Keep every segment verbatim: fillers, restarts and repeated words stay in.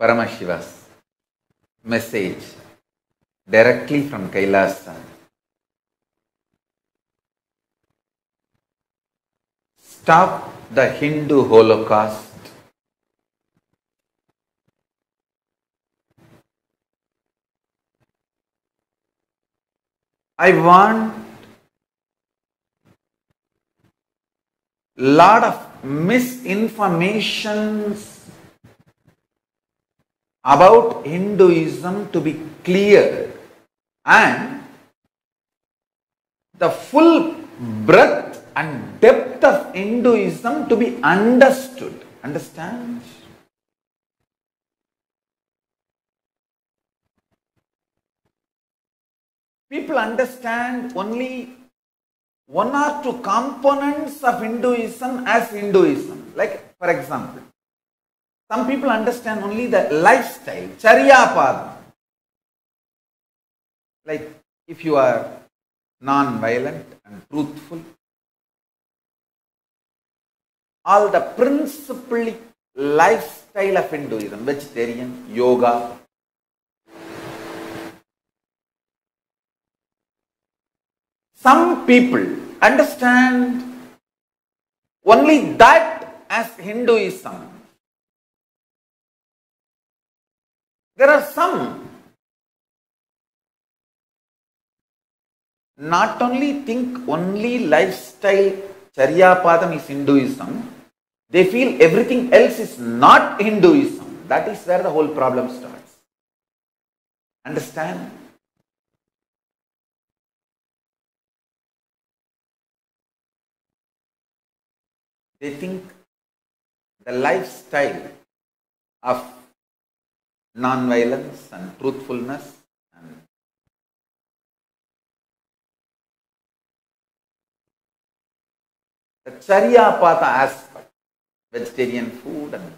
Paramashiva's message directly from Kailasa. Stop the Hindu Holocaust. I want lot of misinformations about Hinduism to be clear, and the full breadth and depth of Hinduism to be understood. Understand? People understand only one or two components of Hinduism as Hinduism. Like, for example, some people understand only the lifestyle, charya pada. Like, if you are non-violent and truthful, all the principally lifestyle of Hinduism, vegetarian, yoga, some people understand only that as Hinduism. There are some not only think only lifestyle charya padam is Hinduism, they feel everything else is not Hinduism. That is where the whole problem starts. Understand? They think the lifestyle of non-violence and truthfulness and the charya pada aspect, vegetarian food and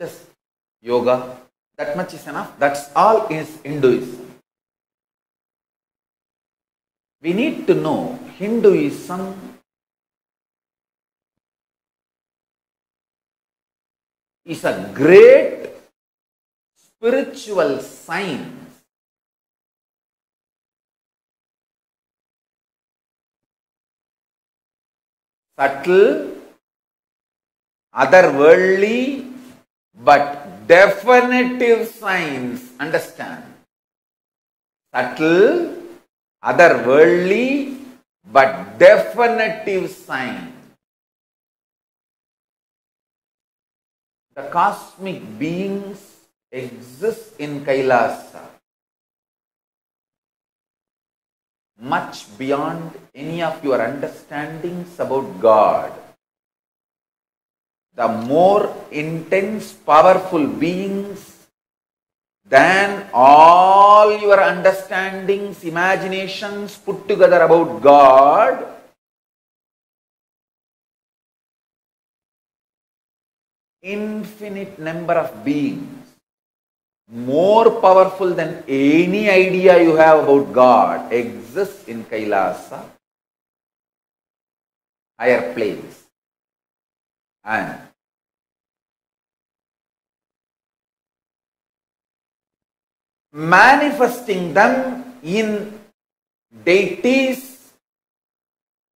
just yoga, that much is enough. That's all is Hinduism. We need to know Hinduism is a great spiritual science subtle, otherworldly, but definitive science. Understand? Subtle, otherworldly, but definitive science. The cosmic beings exist in Kailasa, much beyond any of your understandings about God. The more intense, powerful beings than all your understandings, imaginations put together about God, infinite number of beings, more powerful than any idea you have about God, exists in Kailasa, higher planes. And manifesting them in deities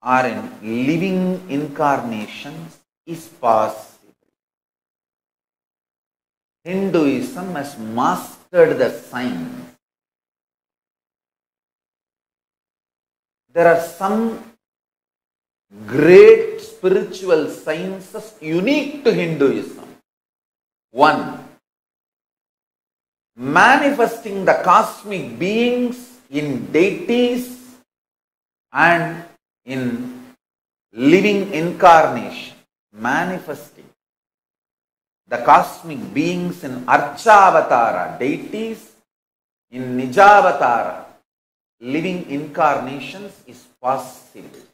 or in living incarnations is possible. Hinduism has mastered the science. There are some great spiritual sciences unique to Hinduism. One, manifesting the cosmic beings in deities and in living incarnation. Manifesting the cosmic beings in Archavathara, deities, in Nijavathara, living incarnations is possible.